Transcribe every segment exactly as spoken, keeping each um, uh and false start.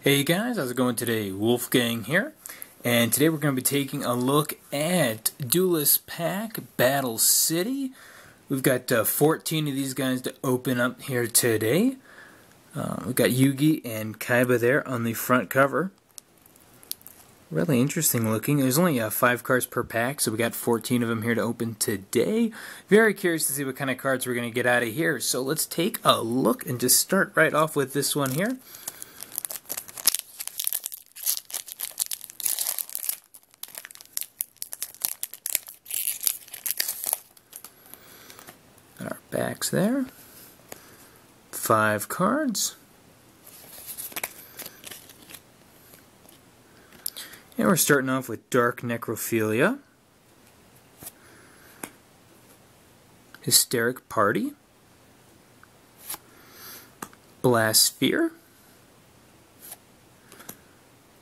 Hey guys, how's it going today? Wolfgang here, and today we're going to be taking a look at Duelist Pack Battle City. We've got uh, fourteen of these guys to open up here today. Uh, we've got Yugi and Kaiba there on the front cover. Really interesting looking. There's only uh, five cards per pack, so we got fourteen of them here to open today. Very curious to see what kind of cards we're going to get out of here, so let's take a look and just start right off with this one here. Our backs there. Five cards. And we're starting off with Dark Necrophilia, Hysteric Party, Blast Sphere,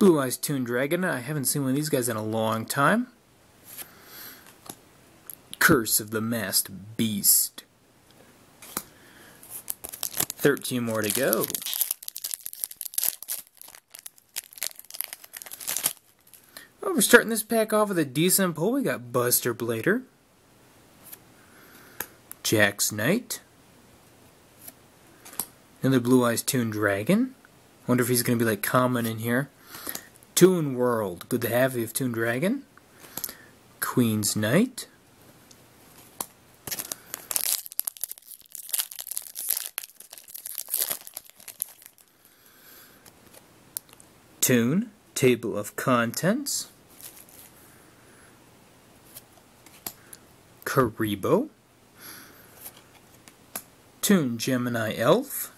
Blue-Eyes Toon Dragon. I haven't seen one of these guys in a long time. Curse of the Masked Beast. thirteen more to go. Well, we're starting this pack off with a decent pull. We got Buster Blader, Jack's Knight, another Blue-Eyes Toon Dragon. Wonder if he's going to be like common in here. Toon World. Good to have you, Toon Dragon. Queen's Knight. Toon Table of Contents, Kuriboh, Toon Gemini Elf,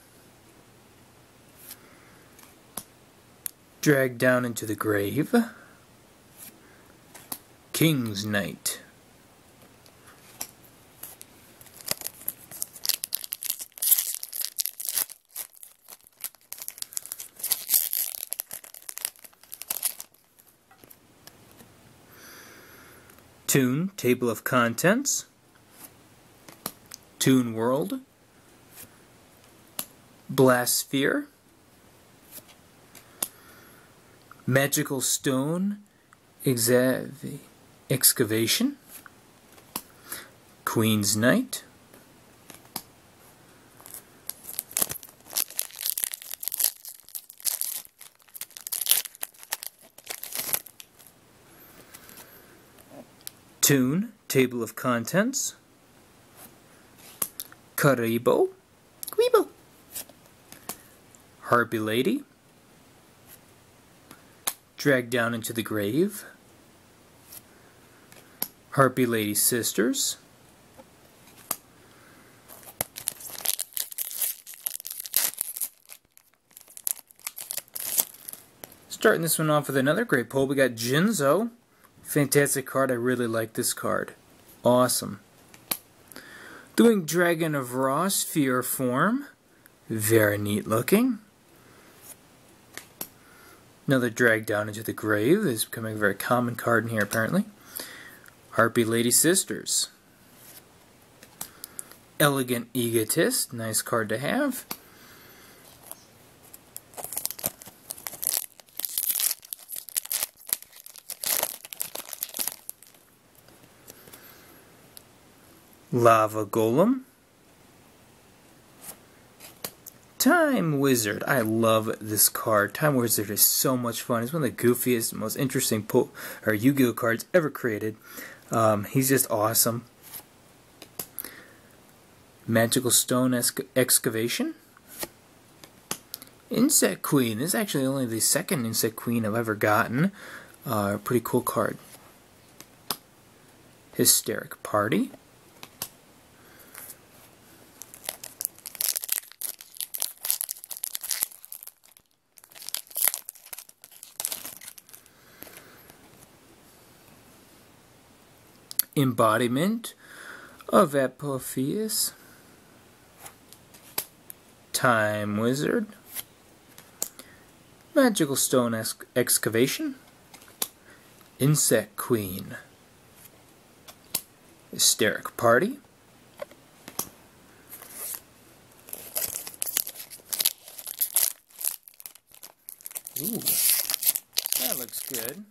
Drag Down into the Grave, King's Knight. Toon Table of Contents, Toon World, Blast Sphere, Magical Stone Exav Excavation, Queen's Knight, Toon Table of Contents, Kuriboh, Kuriboh, Harpy Lady, Drag Down into the Grave, Harpy Lady Sisters, starting this one off with another great pull. We got Jinzo. Fantastic card. I really like this card. Awesome. Doing Dragon of Ross, Fear Form. Very neat looking. Another Drag Down into the Grave. This is becoming a very common card in here apparently. Harpy Lady Sisters. Elegant Egotist. Nice card to have. Lava Golem, Time Wizard. I love this card. Time Wizard is so much fun. He's one of the goofiest, most interesting pull or Yu-Gi-Oh cards ever created. Um, he's just awesome. Magical Stone Exc Excavation, Insect Queen. This is actually only the second Insect Queen I've ever gotten. Uh, pretty cool card. Hysteric Party. Embodiment of Epopheus, Time Wizard, Magical Stone Exc Excavation, Insect Queen, Hysteric Party, Ooh, that looks good.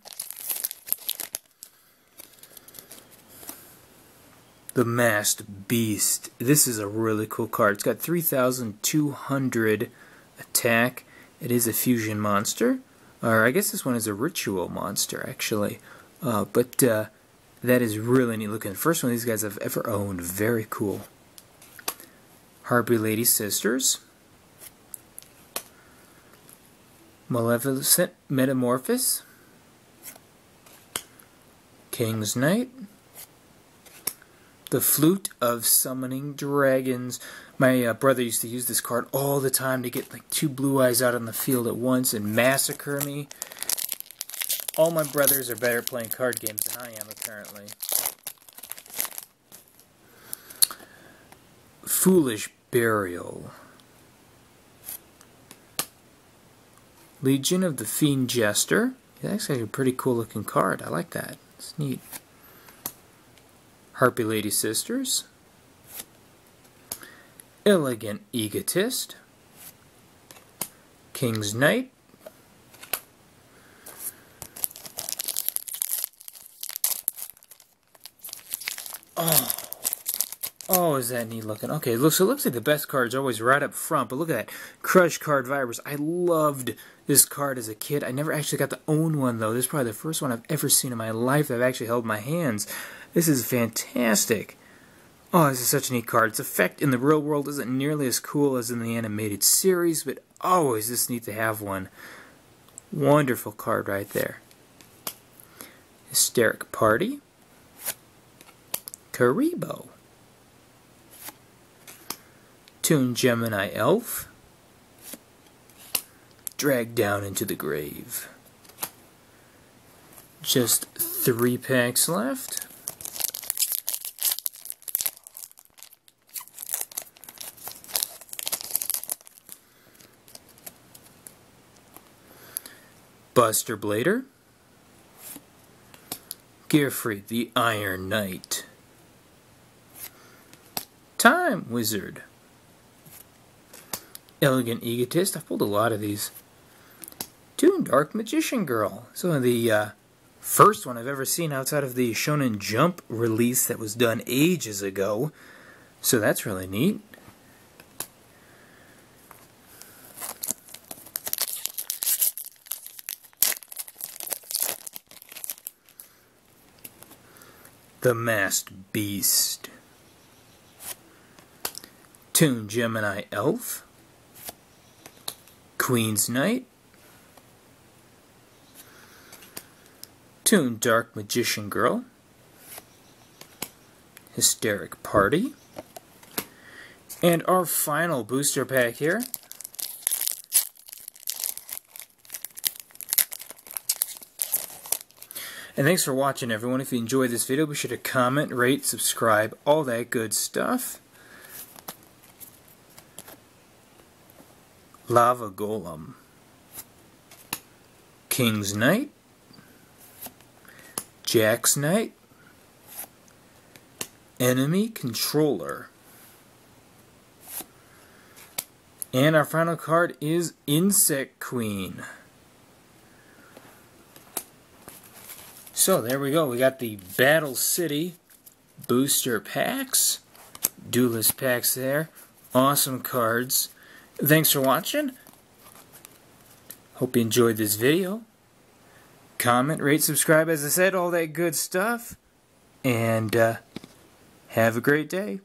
The Masked Beast. This is a really cool card. It's got three thousand two hundred attack. It is a fusion monster. Or I guess this one is a ritual monster, actually. Uh, but uh, that is really neat looking. The first one these guys have ever owned. Very cool. Harpy Lady Sisters. Malevolent Metamorphosis. King's Knight. The Flute of Summoning Dragons. My uh, brother used to use this card all the time to get like two blue eyes out on the field at once and massacre me. All my brothers are better playing card games than I am, apparently. Foolish Burial. Legion of the Fiend Jester. Yeah, that's actually a pretty cool looking card. I like that. It's neat. Harpy Lady Sisters, Elegant Egotist, King's Knight, oh, oh, is that neat looking? Okay, look, so it looks like the best card's always right up front, but look at that, Crush Card Virus. I loved this card as a kid. I never actually got to own one, though. This is probably the first one I've ever seen in my life that I've actually held in my hands. This is fantastic. Oh, this is such a neat card. Its effect in the real world isn't nearly as cool as in the animated series, but always just neat to have one. Wonderful card right there. Hysteric Party. Kuriboh. Toon Gemini Elf. Drag Down into the Grave. Just three packs left. Buster Blader, Gearfree the Iron Knight, Time Wizard, Elegant Egotist. I've pulled a lot of these. Toon Dark Magician Girl. So the uh, first one I've ever seen outside of the Shonen Jump release that was done ages ago. So that's really neat. The Masked Beast. Toon Gemini Elf. Queen's Knight. Toon Dark Magician Girl. Hysteric Party. And our final booster pack here. And thanks for watching, everyone. If you enjoyed this video, be sure to comment, rate, subscribe, all that good stuff. Lava Golem. King's Knight. Jack's Knight. Enemy Controller. And our final card is Insect Queen. So there we go, we got the Battle City booster packs, Duelist packs there, awesome cards. Thanks for watching, hope you enjoyed this video. Comment, rate, subscribe, as I said, all that good stuff, and uh, have a great day.